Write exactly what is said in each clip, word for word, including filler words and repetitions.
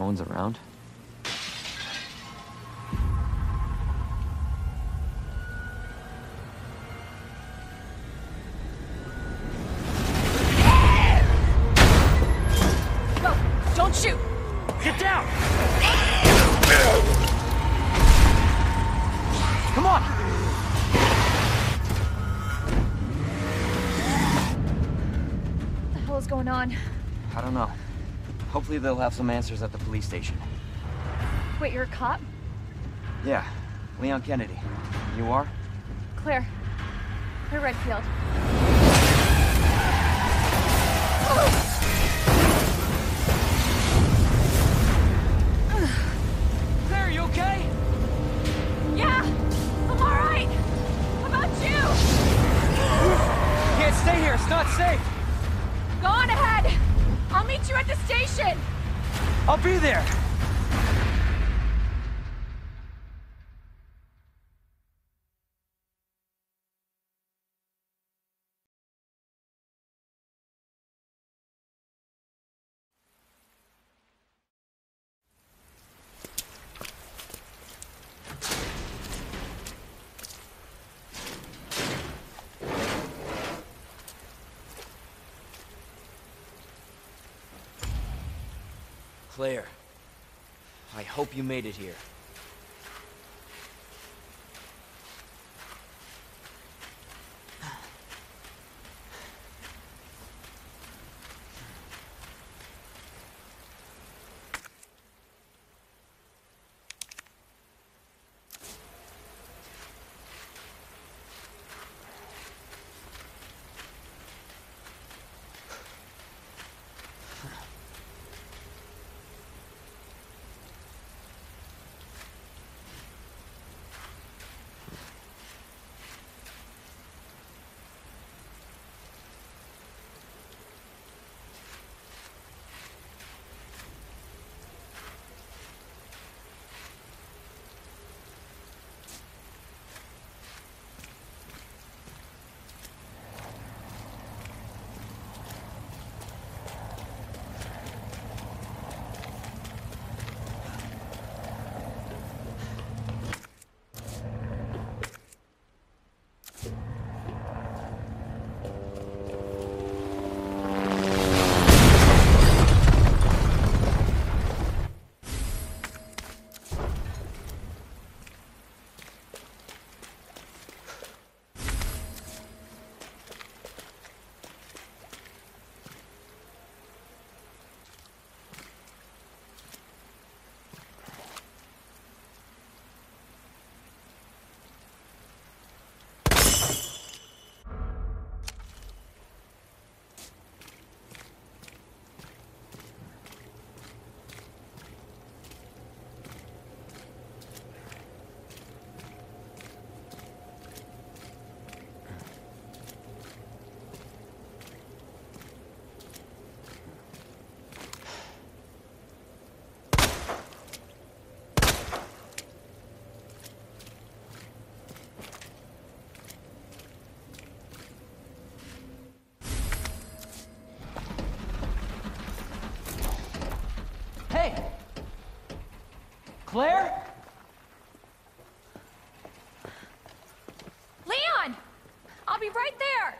Owen's around? I don't know. Hopefully they'll have some answers at the police station. Wait, you're a cop? Yeah. Leon Kennedy. You are? Claire. Claire Redfield. Oh! Claire, you okay? Yeah! I'm alright! How about you? You can't stay here. It's not safe. Go on ahead! I'll meet you at the station! I'll be there! Claire, I hope you made it here. Claire? Leon! I'll be right there!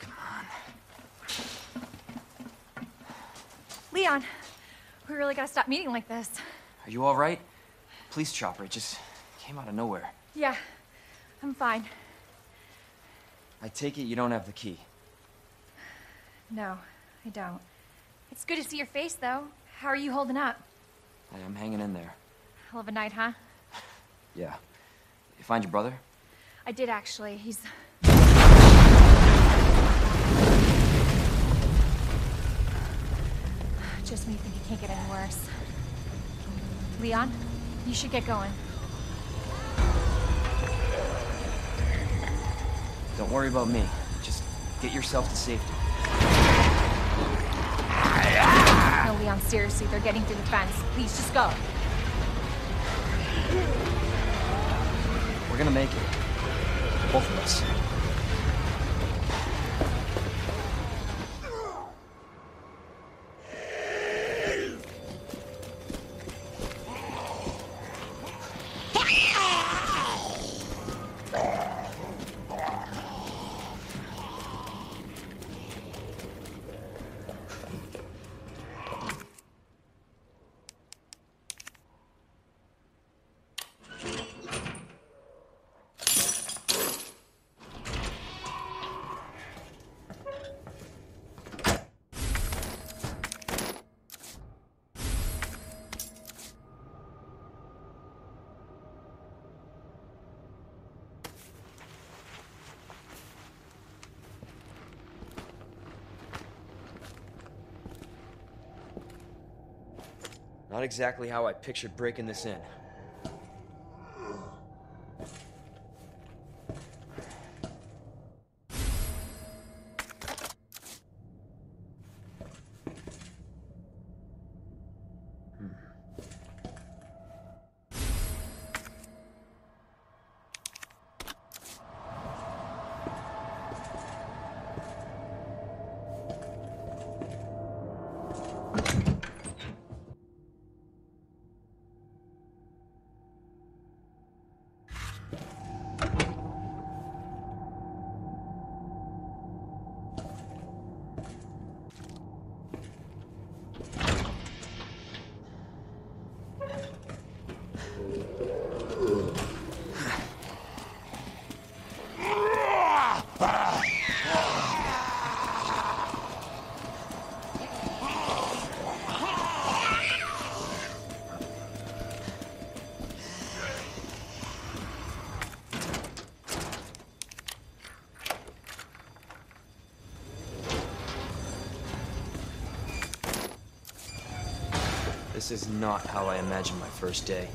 Come on. Leon, we really gotta stop meeting like this. Are you all right? Police chopper, it just came out of nowhere. Yeah, I'm fine. I take it you don't have the key. No, I don't. It's good to see your face, though. How are you holding up? I am hanging in there. Hell of a night, huh? Yeah. You find your brother? I did, actually. He's... Just when you think it can't get any worse. Leon, you should get going. Don't worry about me. Just get yourself to safety. No, Leon, seriously, they're getting through the fence. Please, just go. We're gonna make it. both of us. Not exactly how I pictured breaking this in. This is not how I imagined my first day.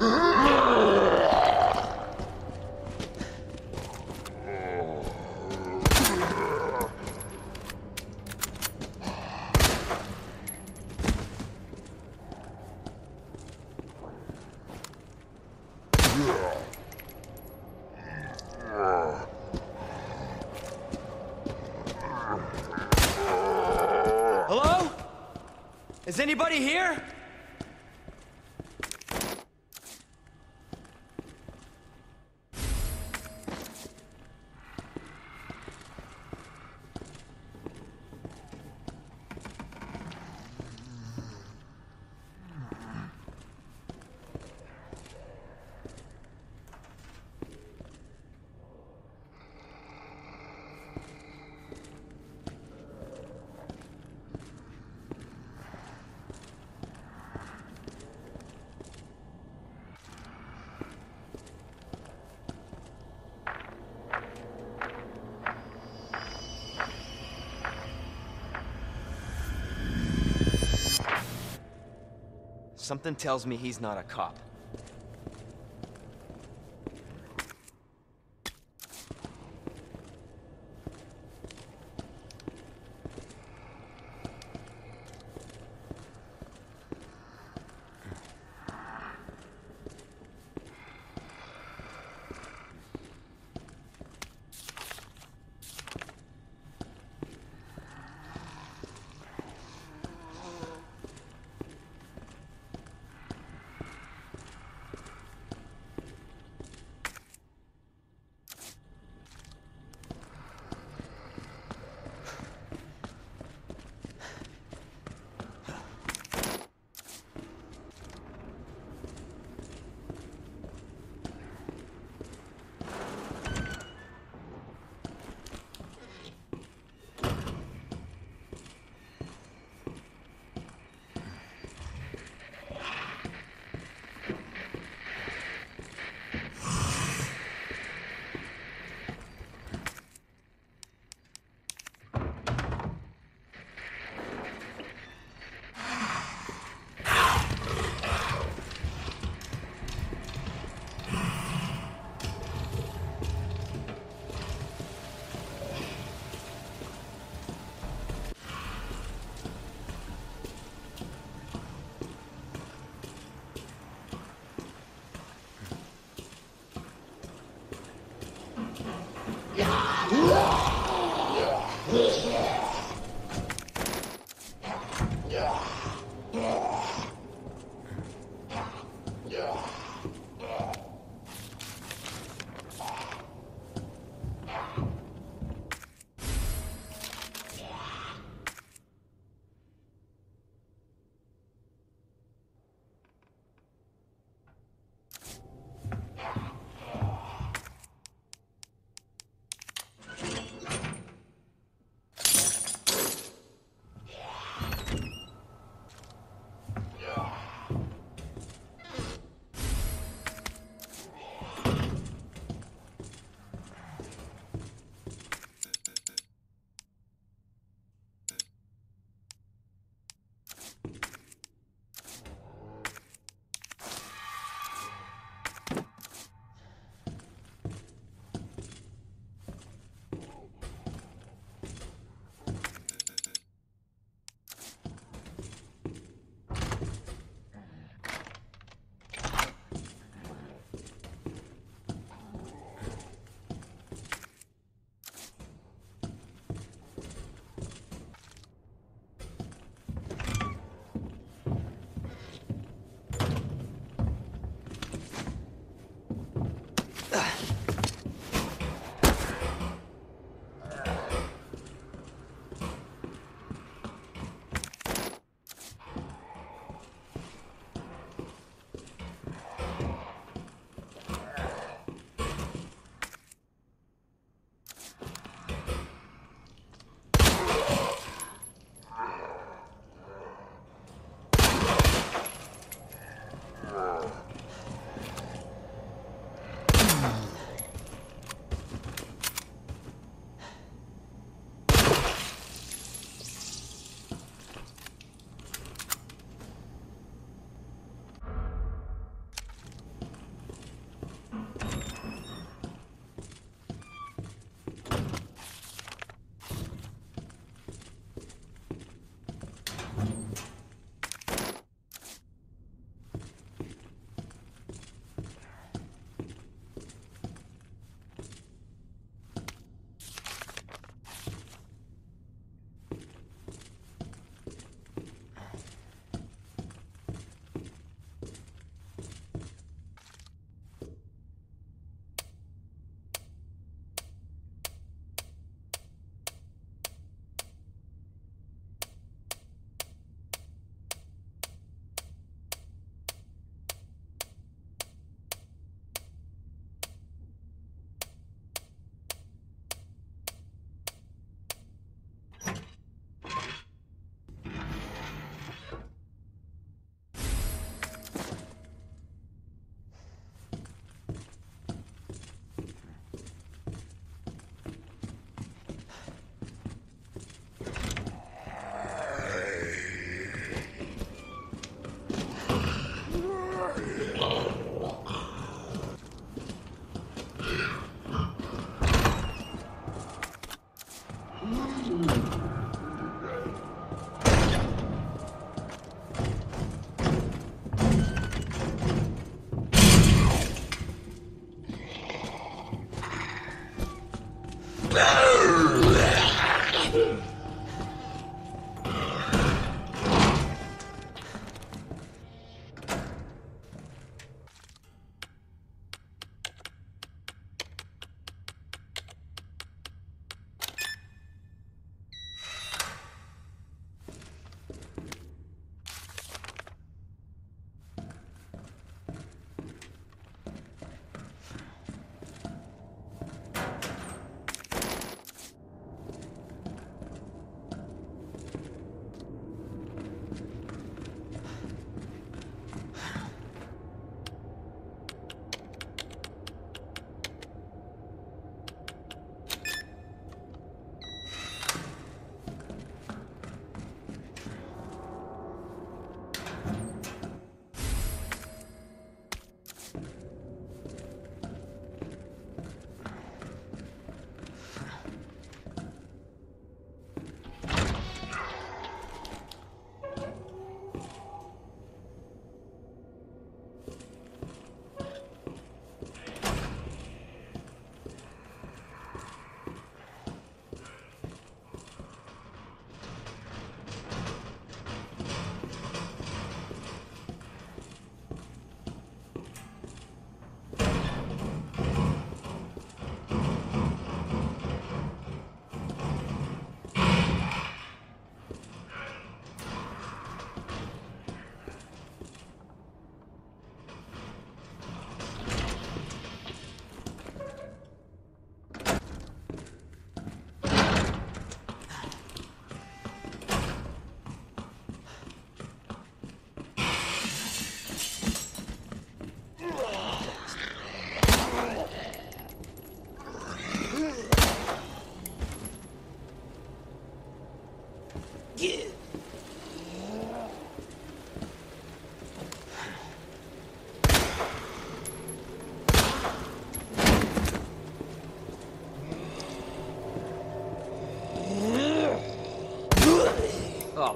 Hello? Is anybody here? Something tells me he's not a cop.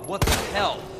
What the hell?